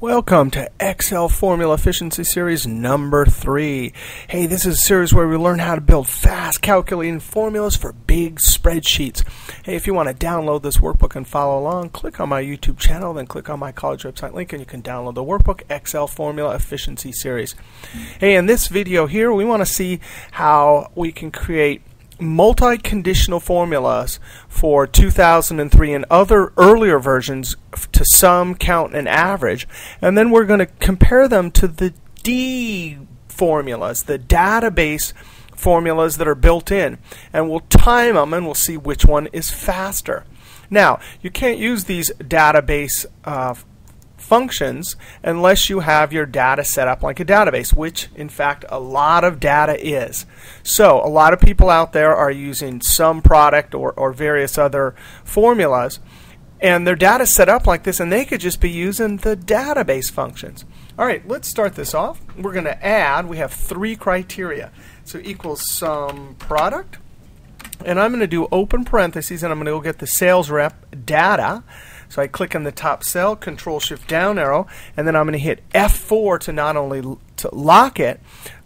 Welcome to Excel Formula Efficiency Series number 3. Hey, this is a series where we learn how to build fast calculating formulas for big spreadsheets. Hey, if you want to download this workbook and follow along, click on my YouTube channel, then click on my college website link, and you can download the workbook, Excel Formula Efficiency Series. Hey, in this video here, we want to see how we can create multi-conditional formulas for 2003 and other earlier versions to sum, count, and average. And then we're going to compare them to the D formulas, the database formulas that are built in. And we'll time them and we'll see which one is faster. Now, you can't use these database functions unless you have your data set up like a database, which in fact a lot of data is. So a lot of people out there are using SUMPRODUCT or various other formulas, and their data is set up like this, and they could just be using the database functions. All right, let's start this off. We're going to add, we have three criteria. So equals SUMPRODUCT, and I'm going to do open parentheses, and I'm going to go get the sales rep data. So I click on the top cell, Control-Shift down arrow, and then I'm going to hit F4 to not only to lock it,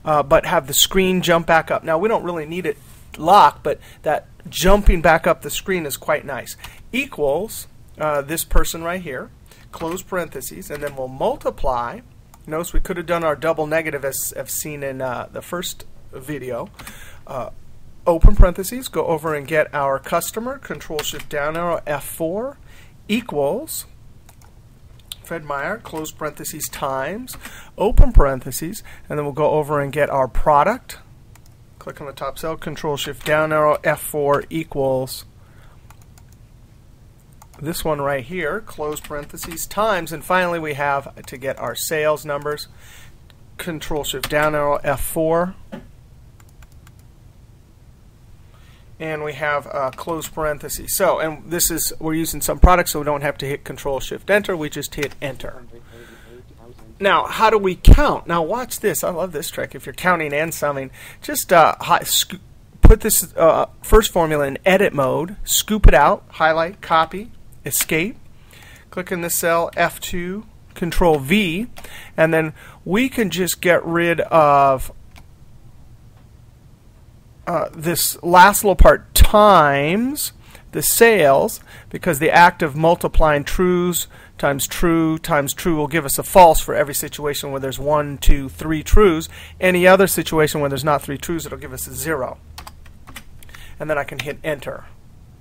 but have the screen jump back up. Now, we don't really need it locked, but that jumping back up the screen is quite nice. Equals this person right here, close parentheses, and then we'll multiply. Notice we could have done our double negative as I've seen in the first video. Open parentheses, go over and get our customer, Control-Shift down arrow, F4. Equals Fred Meyer, close parentheses, times, open parentheses, and then we'll go over and get our product. Click on the top cell, Control-Shift down arrow, F4 equals this one right here, close parentheses, times, and finally we have to get our sales numbers, Control-Shift down arrow, F4. And we have close parentheses. So, and this is, we're using some products, so we don't have to hit Control-Shift-Enter. We just hit Enter. Now, how do we count? Now, watch this. I love this trick. If you're counting and summing, just put this first formula in edit mode, scoop it out, highlight, copy, escape, click in this cell, F2, Control-V, and then we can just get rid of this last little part, times the sales, because the act of multiplying trues times true times true will give us a false for every situation where there's 1, 2, 3 trues. Any other situation where there's not 3 trues, it'll give us a 0. And then I can hit Enter.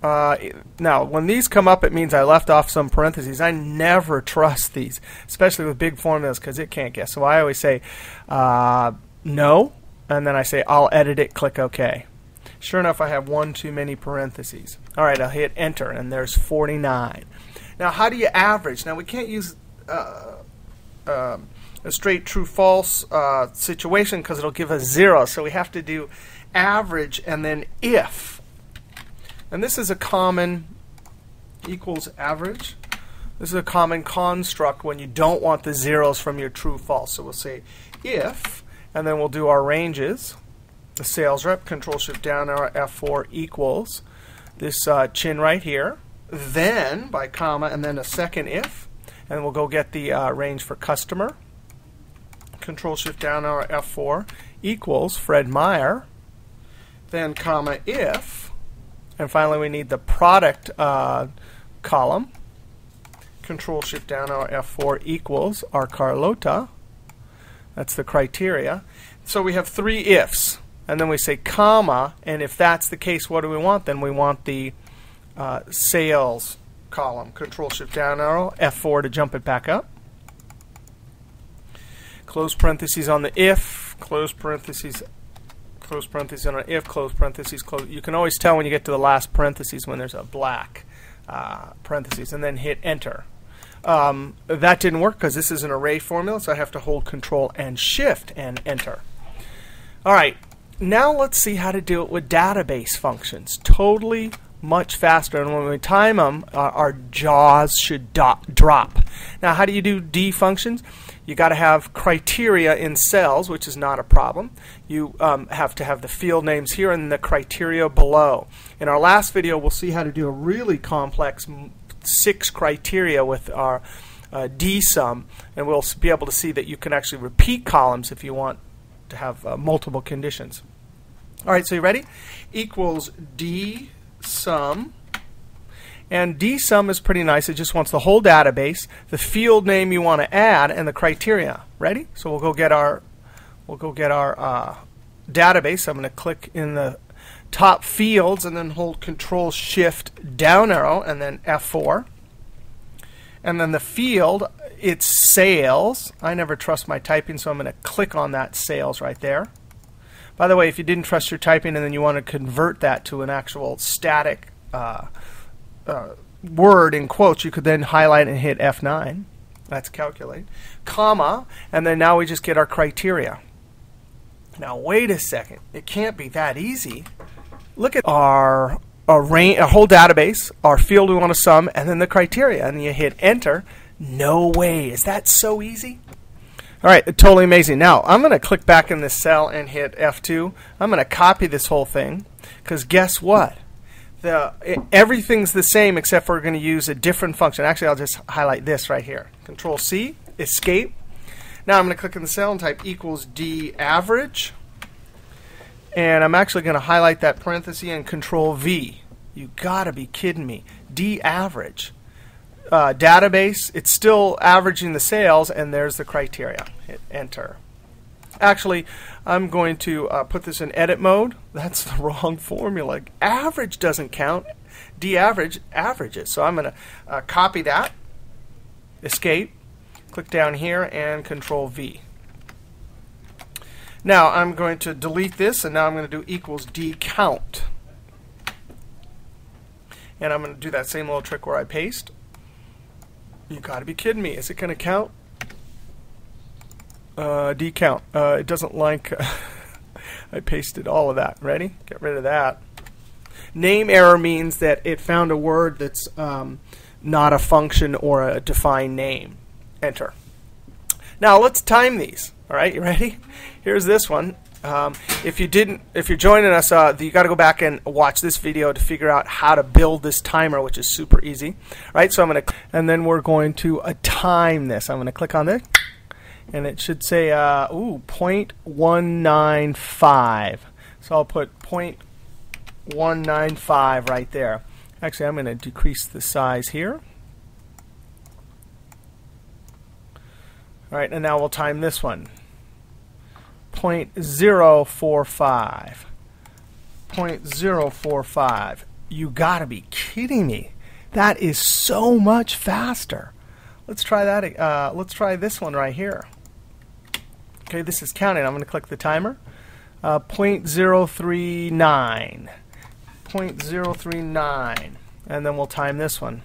Now, when these come up, it means I left off some parentheses. I never trust these, especially with big formulas, because it can't guess. So I always say no. And then I say, I'll edit it, click OK. Sure enough, I have one too many parentheses. All right, I'll hit Enter, and there's 49. Now, how do you average? Now, we can't use a straight true-false situation because it'll give us 0. So we have to do average and then if. And this is a common equals average. This is a common construct when you don't want the zeros from your true-false. So we'll say if. And then we'll do our ranges. The sales rep, Control-Shift down arrow, F4 equals this chin right here. Then, by comma, and then a second if. And we'll go get the range for customer. Control-Shift down arrow, F4 equals Fred Meyer. Then, comma, if. And finally, we need the product column. Control-Shift down arrow, F4 equals our Carlota. That's the criteria. So we have 3 ifs. And then we say comma. And if that's the case, what do we want? Then we want the sales column. Control-Shift down arrow, F4 to jump it back up. Close parentheses on the if, close parentheses on the if, close parentheses, close. You can always tell when you get to the last parentheses when there's a black parentheses. And then hit Enter. That didn't work because this is an array formula, so I have to hold Control and Shift and Enter. All right, now let's see how to do it with database functions. Totally much faster, and when we time them, our jaws should drop. Now, how do you do D functions? You got to have criteria in cells, which is not a problem. You have to have the field names here and the criteria below. In our last video, we'll see how to do a really complex 6 criteria with our DSUM, and we'll be able to see that you can actually repeat columns if you want to have multiple conditions. All right, so you ready? Equals DSUM. And DSUM is pretty nice. It just wants the whole database, the field name you want to add, and the criteria. Ready? So we'll go get our database. I'm going to click in the top fields and then hold Control Shift down arrow and then F4. And then the field, it's sales. I never trust my typing, so I'm going to click on that sales right there. By the way, if you didn't trust your typing and then you want to convert that to an actual static word in quotes, you could then highlight and hit F9. That's calculate, comma, and then now we just get our criteria. Now wait a second, it can't be that easy. Look at our whole database, our field we want to sum, and then the criteria, and you hit enter. No way, is that so easy? All right, totally amazing. Now I'm going to click back in this cell and hit F2. I'm going to copy this whole thing, because guess what? Everything's the same except for we're going to use a different function. Actually, I'll just highlight this right here. Control C, escape. Now I'm going to click in the cell and type equals DAVERAGE. And I'm actually going to highlight that parenthesis and Control V. You got to be kidding me. DAVERAGE. Database, it's still averaging the sales, and there's the criteria. Hit enter. Actually, I'm going to put this in edit mode. That's the wrong formula. Average doesn't count. DAverage averages. So I'm going to copy that, escape, click down here, and Control V. Now I'm going to delete this, and now I'm going to do equals DCOUNT. And I'm going to do that same little trick where I paste. You got to be kidding me. Is it going to count? DCOUNT. It doesn't like I pasted all of that. Ready? Get rid of that. Name error means that it found a word that's not a function or a defined name. Enter. Now let's time these. All right, you ready? Here's this one. If you're joining us, you got to go back and watch this video to figure out how to build this timer, which is super easy. All right, so I'm going to, and then we're going to time this. I'm going to click on this. And it should say, ooh, 0.195. So I'll put 0.195 right there. Actually, I'm going to decrease the size here. All right, and now we'll time this one. 0.045. 0.045. You got to be kidding me. That is so much faster. Let's try that. Let's try this one right here. Okay, this is counting. I'm going to click the timer. 0.039, 0.039, and then we'll time this one.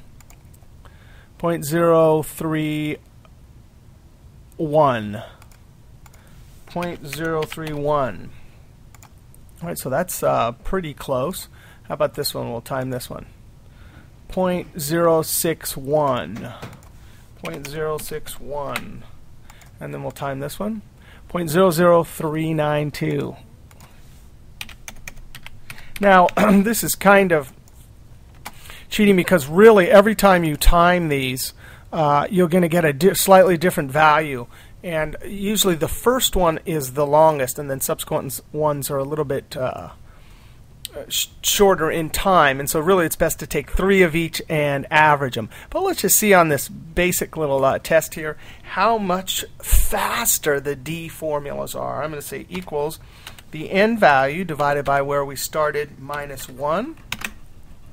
0.031, 0.031. All right, so that's pretty close. How about this one? We'll time this one. 0.061, 0.061, and then we'll time this one. 0.00392. Now, this is kind of cheating because really every time you time these, you're going to get a slightly different value. And usually the first one is the longest, and then subsequent ones are a little bit shorter in time. And so really it's best to take 3 of each and average them. But let's just see on this basic little test here how much faster the D formulas are. I'm going to say equals the end value divided by where we started minus 1.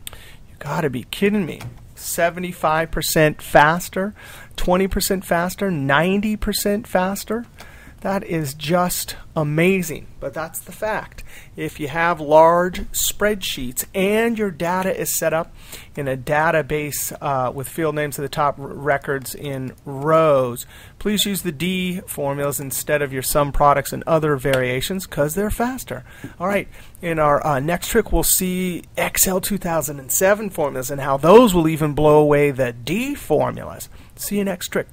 You got to be kidding me. 75% faster, 20% faster, 90% faster. That is just amazing, but that's the fact. If you have large spreadsheets and your data is set up in a database with field names at the top, records in rows, please use the D formulas instead of your sum products and other variations because they're faster. All right, in our next trick, we'll see Excel 2007 formulas and how those will even blow away the D formulas. See you next trick.